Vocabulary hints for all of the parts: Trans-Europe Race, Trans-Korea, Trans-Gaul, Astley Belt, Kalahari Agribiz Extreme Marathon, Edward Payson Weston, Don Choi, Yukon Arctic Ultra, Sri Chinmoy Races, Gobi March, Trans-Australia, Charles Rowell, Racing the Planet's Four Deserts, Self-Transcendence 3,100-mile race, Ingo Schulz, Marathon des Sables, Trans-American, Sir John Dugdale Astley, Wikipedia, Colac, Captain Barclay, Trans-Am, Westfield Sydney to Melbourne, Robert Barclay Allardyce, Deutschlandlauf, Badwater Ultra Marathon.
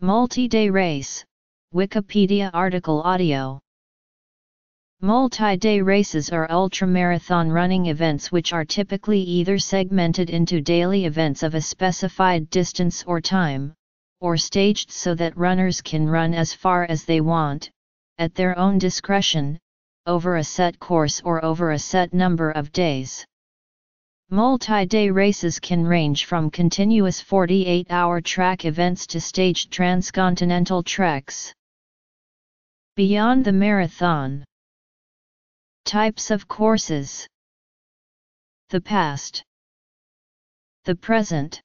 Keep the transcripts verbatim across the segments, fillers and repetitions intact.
Multi-day race, Wikipedia article audio. Multi-day races are ultramarathon running events which are typically either segmented into daily events of a specified distance or time, or staged so that runners can run as far as they want, at their own discretion, over a set course or over a set number of days. Multi-day races can range from continuous forty-eight hour track events to staged transcontinental treks. Beyond the marathon. Types of courses. The past. The present.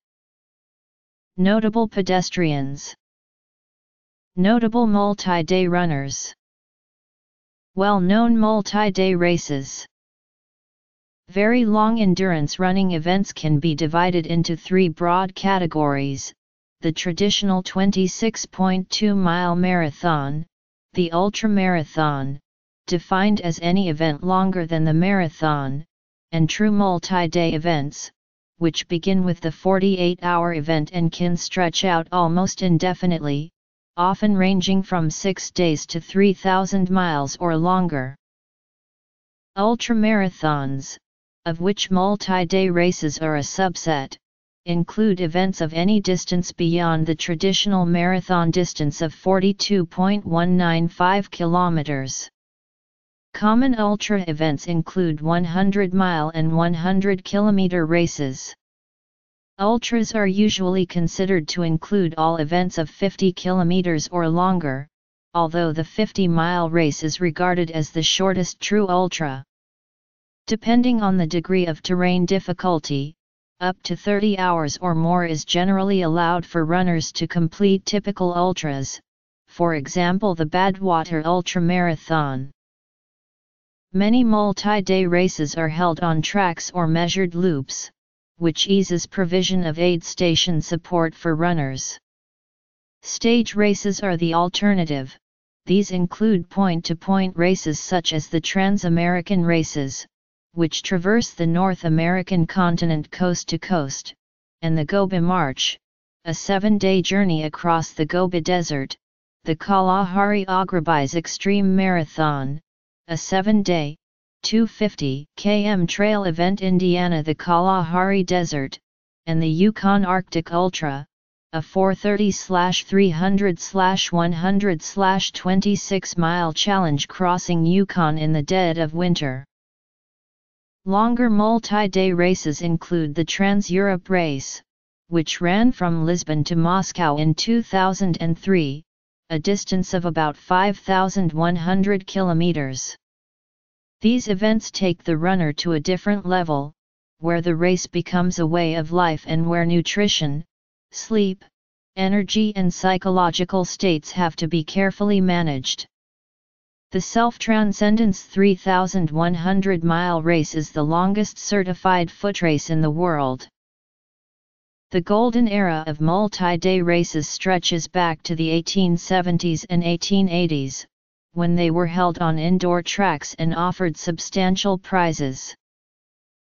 Notable pedestrians. Notable multi-day runners. Well-known multi-day races. Very long endurance running events can be divided into three broad categories: the traditional twenty-six point two mile marathon, the ultramarathon, defined as any event longer than the marathon, and true multi-day events, which begin with the forty-eight hour event and can stretch out almost indefinitely, often ranging from six days to three thousand miles or longer. Ultramarathons, of which multi-day races are a subset, include events of any distance beyond the traditional marathon distance of forty-two point one nine five kilometers. Common ultra events include one hundred mile and one hundred kilometer races. Ultras are usually considered to include all events of fifty kilometers or longer, although the fifty mile race is regarded as the shortest true ultra. Depending on the degree of terrain difficulty, up to thirty hours or more is generally allowed for runners to complete typical ultras, for example the Badwater Ultra Marathon. Many multi-day races are held on tracks or measured loops, which eases provision of aid station support for runners. Stage races are the alternative. These include point-to-point races such as the Trans-American races, which traverse the North American continent coast to coast, and the Gobi March, a seven-day journey across the Gobi Desert, the Kalahari Agribiz Extreme Marathon, a seven-day, two hundred fifty kilometer trail event in Indiana, the Kalahari Desert, and the Yukon Arctic Ultra, a four thirty, three hundred, one hundred, twenty-six mile challenge crossing Yukon in the dead of winter. Longer multi-day races include the Trans-Europe Race, which ran from Lisbon to Moscow in two thousand three, a distance of about five thousand one hundred kilometers. These events take the runner to a different level, where the race becomes a way of life and where nutrition, sleep, energy and psychological states have to be carefully managed. The Self-Transcendence three thousand one hundred mile race is the longest certified foot race in the world. The golden era of multi-day races stretches back to the eighteen seventies and eighteen eighties, when they were held on indoor tracks and offered substantial prizes.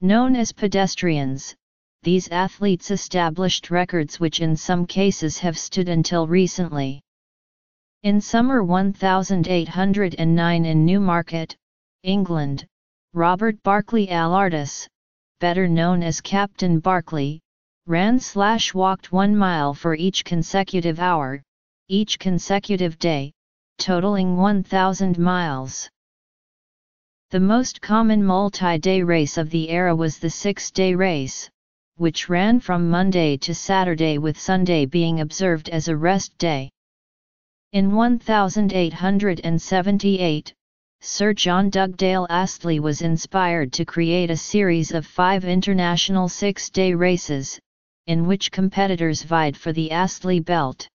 Known as pedestrians, these athletes established records which in some cases have stood until recently. In summer eighteen oh nine in Newmarket, England, Robert Barclay Allardyce, better known as Captain Barclay, ran/walked one mile for each consecutive hour, each consecutive day, totaling one thousand miles. The most common multi-day race of the era was the six-day race, which ran from Monday to Saturday, with Sunday being observed as a rest day. In eighteen seventy-eight, Sir John Dugdale Astley was inspired to create a series of five international six-day races, in which competitors vied for the Astley Belt.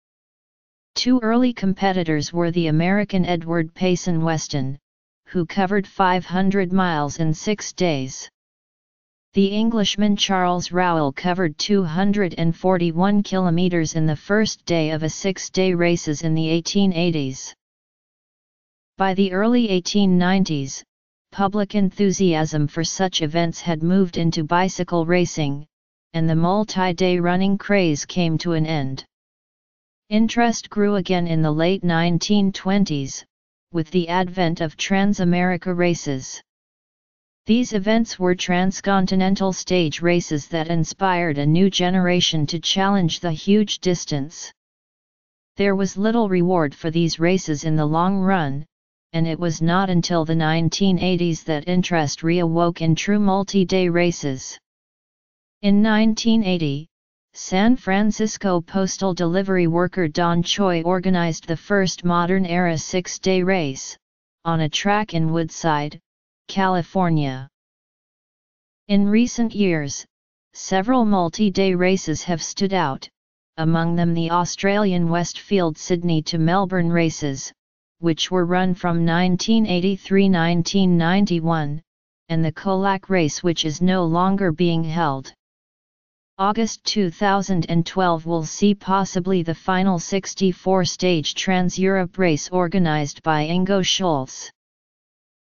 Two early competitors were the American Edward Payson Weston, who covered five hundred miles in six days. The Englishman Charles Rowell covered two hundred forty-one kilometers in the first day of a six-day races in the eighteen eighties. By the early eighteen nineties, public enthusiasm for such events had moved into bicycle racing, and the multi-day running craze came to an end. Interest grew again in the late nineteen twenties, with the advent of Trans-America races. These events were transcontinental stage races that inspired a new generation to challenge the huge distance. There was little reward for these races in the long run, and it was not until the nineteen eighties that interest reawoke in true multi-day races. In nineteen eighty, San Francisco postal delivery worker Don Choi organized the first modern-era six-day race, on a track in Woodside, California. In recent years, several multi-day races have stood out, among them the Australian Westfield Sydney to Melbourne races, which were run from nineteen eighty-three to nineteen ninety-one, and the Colac race, which is no longer being held. August two thousand twelve will see possibly the final sixty-four stage Trans-Europe race organized by Ingo Schulz.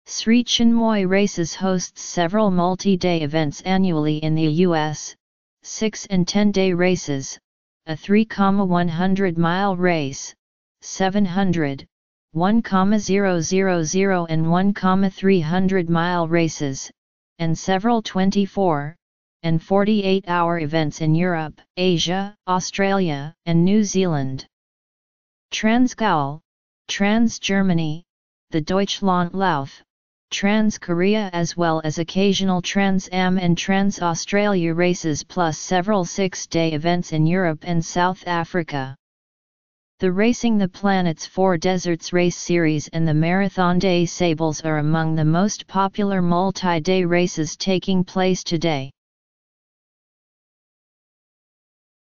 Sri Chinmoy Races hosts several multi-day events annually in the U S, six and ten day races, a three thousand one hundred mile race, seven hundred, one thousand and one thousand three hundred mile races, and several twenty-four and forty-eight hour events in Europe, Asia, Australia, and New Zealand. Trans-Gaul, Trans-Germany, the Deutschlandlauf, Trans-Korea, as well as occasional Trans-Am and Trans-Australia races, plus several six-day events in Europe and South Africa. The Racing the Planet's Four Deserts race series and the Marathon des Sables are among the most popular multi-day races taking place today.